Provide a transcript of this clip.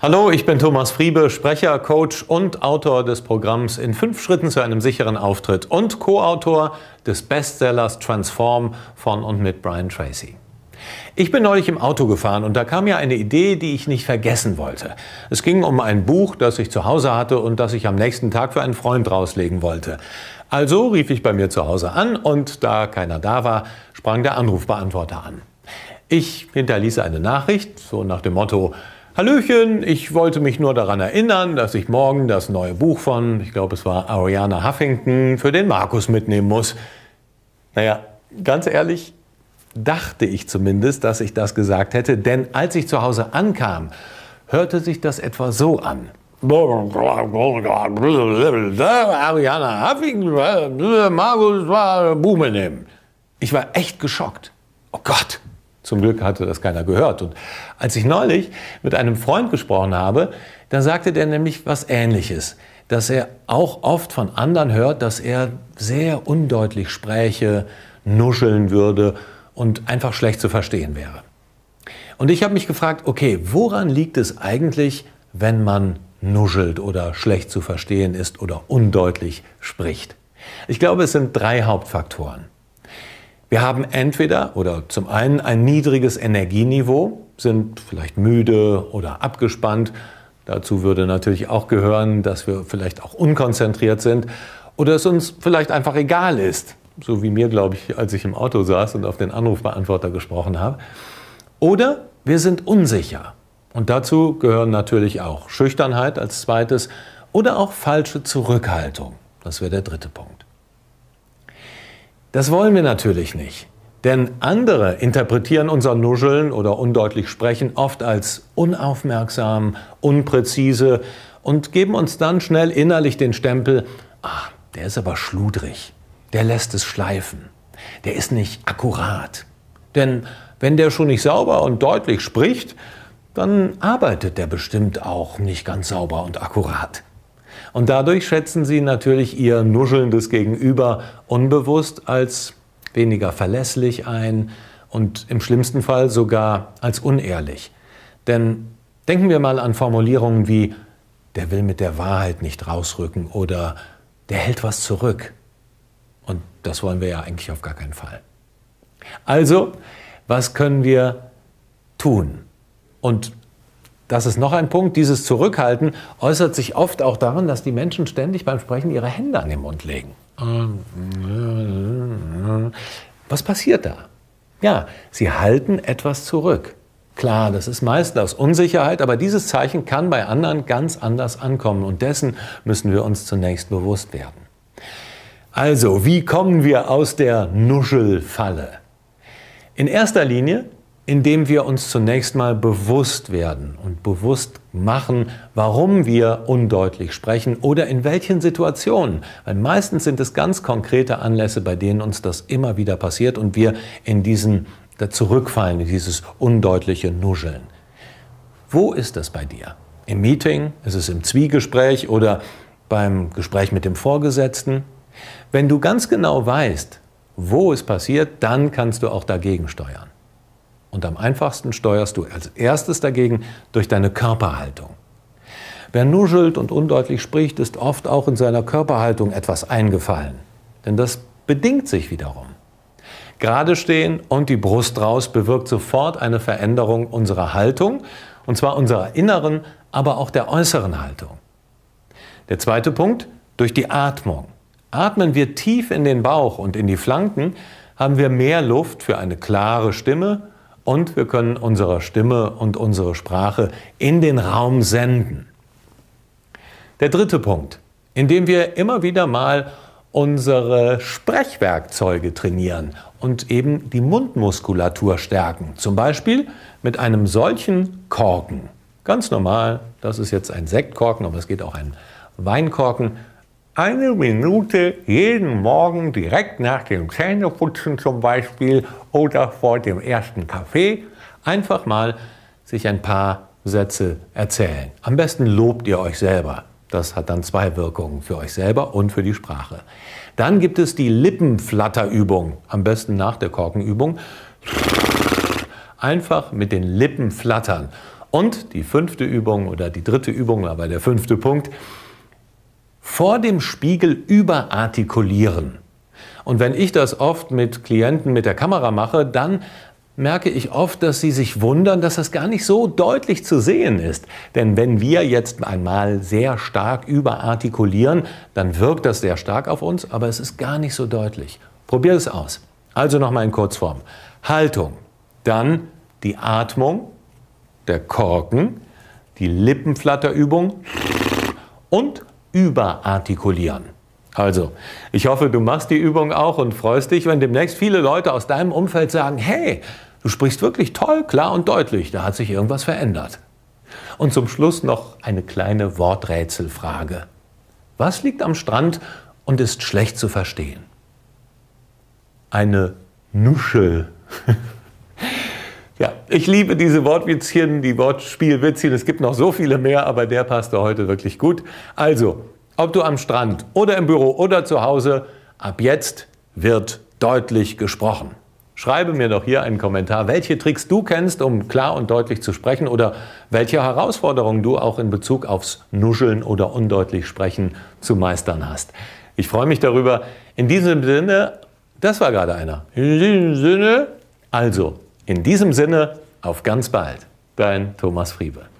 Hallo, ich bin Thomas Friebe, Sprecher, Coach und Autor des Programms In 5 Schritten zu einem sicheren Auftritt und Co-Autor des Bestsellers Transform von und mit Brian Tracy. Ich bin neulich im Auto gefahren und da kam mir eine Idee, die ich nicht vergessen wollte. Es ging um ein Buch, das ich zu Hause hatte und das ich am nächsten Tag für einen Freund rauslegen wollte. Also rief ich bei mir zu Hause an und da keiner da war, sprang der Anrufbeantworter an. Ich hinterließ eine Nachricht, so nach dem Motto: Hallöchen, ich wollte mich nur daran erinnern, dass ich morgen das neue Buch von, ich glaube es war Arianna Huffington, für den Markus mitnehmen muss. Naja, ganz ehrlich, dachte ich zumindest, dass ich das gesagt hätte, denn als ich zu Hause ankam, hörte sich das etwa so an. Arianna Huffington, Markus Buch mitnehmen. Ich war echt geschockt. Oh Gott! Zum Glück hatte das keiner gehört. Und als ich neulich mit einem Freund gesprochen habe, da sagte der nämlich was Ähnliches, dass er auch oft von anderen hört, dass er sehr undeutlich spräche, nuscheln würde und einfach schlecht zu verstehen wäre. Und ich habe mich gefragt, okay, woran liegt es eigentlich, wenn man nuschelt oder schlecht zu verstehen ist oder undeutlich spricht? Ich glaube, es sind 3 Hauptfaktoren. Wir haben entweder oder zum einen ein niedriges Energieniveau, sind vielleicht müde oder abgespannt. Dazu würde natürlich auch gehören, dass wir vielleicht auch unkonzentriert sind oder es uns vielleicht einfach egal ist. So wie mir, glaube ich, als ich im Auto saß und auf den Anrufbeantworter gesprochen habe. Oder wir sind unsicher. Und dazu gehören natürlich auch Schüchternheit als zweites oder auch falsche Zurückhaltung. Das wäre der 3. Punkt. Das wollen wir natürlich nicht, denn andere interpretieren unser Nuscheln oder undeutlich Sprechen oft als unaufmerksam, unpräzise und geben uns dann schnell innerlich den Stempel: Ah, der ist aber schludrig, der lässt es schleifen, der ist nicht akkurat. Denn wenn der schon nicht sauber und deutlich spricht, dann arbeitet der bestimmt auch nicht ganz sauber und akkurat. Und dadurch schätzen sie natürlich ihr nuschelndes Gegenüber unbewusst als weniger verlässlich ein und im schlimmsten Fall sogar als unehrlich. Denn denken wir mal an Formulierungen wie „der will mit der Wahrheit nicht rausrücken" oder „der hält was zurück". Und das wollen wir ja eigentlich auf gar keinen Fall. Also, was können wir tun? Und das ist noch ein Punkt, dieses Zurückhalten äußert sich oft auch darin, dass die Menschen ständig beim Sprechen ihre Hände an den Mund legen. Was passiert da? Ja, sie halten etwas zurück. Klar, das ist meist aus Unsicherheit, aber dieses Zeichen kann bei anderen ganz anders ankommen und dessen müssen wir uns zunächst bewusst werden. Also, wie kommen wir aus der Nuschelfalle? In erster Linie, indem wir uns zunächst mal bewusst werden und bewusst machen, warum wir undeutlich sprechen oder in welchen Situationen. Weil meistens sind es ganz konkrete Anlässe, bei denen uns das immer wieder passiert und wir da zurückfallen, in dieses undeutliche Nuscheln. Wo ist das bei dir? Im Meeting? Ist es im Zwiegespräch oder beim Gespräch mit dem Vorgesetzten? Wenn du ganz genau weißt, wo es passiert, dann kannst du auch dagegen steuern. Und am einfachsten steuerst du als erstes dagegen durch deine Körperhaltung. Wer nuschelt und undeutlich spricht, ist oft auch in seiner Körperhaltung etwas eingefallen. Denn das bedingt sich wiederum. Gerade stehen und die Brust raus bewirkt sofort eine Veränderung unserer Haltung, und zwar unserer inneren, aber auch der äußeren Haltung. Der 2. Punkt, durch die Atmung. Atmen wir tief in den Bauch und in die Flanken, haben wir mehr Luft für eine klare Stimme. Und wir können unsere Stimme und unsere Sprache in den Raum senden. Der 3. Punkt, indem wir immer wieder mal unsere Sprechwerkzeuge trainieren und eben die Mundmuskulatur stärken. Zum Beispiel mit einem solchen Korken. Ganz normal, das ist jetzt ein Sektkorken, aber es geht auch ein Weinkorken. 1 Minute jeden Morgen direkt nach dem Zähneputzen zum Beispiel oder vor dem ersten Kaffee einfach mal sich ein paar Sätze erzählen. Am besten lobt ihr euch selber. Das hat dann 2 Wirkungen, für euch selber und für die Sprache. Dann gibt es die Lippenflatterübung, am besten nach der Korkenübung. Einfach mit den Lippen flattern. Und die fünfte Übung oder die dritte Übung, aber der fünfte Punkt, vor dem Spiegel überartikulieren. Und wenn ich das oft mit Klienten mit der Kamera mache, dann merke ich oft, dass sie sich wundern, dass das gar nicht so deutlich zu sehen ist. Denn wenn wir jetzt einmal sehr stark überartikulieren, dann wirkt das sehr stark auf uns, aber es ist gar nicht so deutlich. Probier es aus. Also nochmal in Kurzform. Haltung, dann die Atmung, der Korken, die Lippenflatterübung und überartikulieren. Also, ich hoffe, du machst die Übung auch und freust dich, wenn demnächst viele Leute aus deinem Umfeld sagen, hey, du sprichst wirklich toll, klar und deutlich, da hat sich irgendwas verändert. Und zum Schluss noch eine kleine Worträtselfrage. Was liegt am Strand und ist schlecht zu verstehen? Eine Nuschel. Ja, ich liebe diese Wortwitzchen, die Wortspielwitzchen, es gibt noch so viele mehr, aber der passte heute wirklich gut. Also, ob du am Strand oder im Büro oder zu Hause, ab jetzt wird deutlich gesprochen. Schreibe mir doch hier einen Kommentar, welche Tricks du kennst, um klar und deutlich zu sprechen oder welche Herausforderungen du auch in Bezug aufs Nuscheln oder undeutlich Sprechen zu meistern hast. Ich freue mich darüber. In diesem Sinne, das war gerade einer. In diesem Sinne, also, in diesem Sinne, auf ganz bald. Dein Thomas Friebe.